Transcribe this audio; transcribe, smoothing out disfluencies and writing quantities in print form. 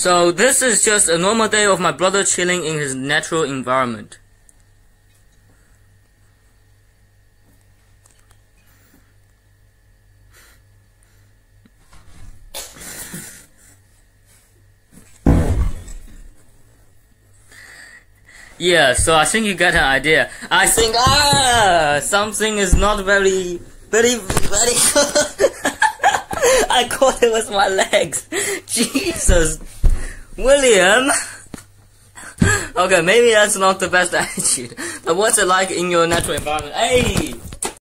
So this is just a normal day of my brother chilling in his natural environment. Yeah, so I think you got an idea. I think something is not very good. I caught it with my legs. Jesus, William. Okay, maybe that's not the best attitude. But what's it like in your natural environment? Hey.